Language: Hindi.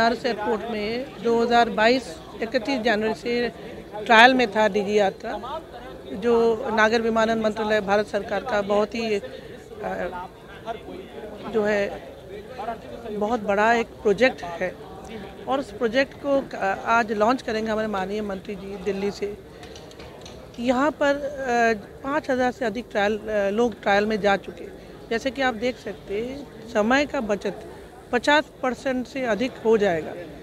बनारस एयरपोर्ट में 2021 जनवरी से ट्रायल में था डीजी यात्रा, जो नागर विमानन मंत्रालय भारत सरकार का बहुत ही जो है बहुत बड़ा एक प्रोजेक्ट है और उस प्रोजेक्ट को आज लॉन्च करेंगे हमारे माननीय मंत्री जी दिल्ली से। यहाँ पर 5000 से अधिक लोग ट्रायल में जा चुके। जैसे कि आप देख सकते समय का बचत 50% से अधिक हो जाएगा।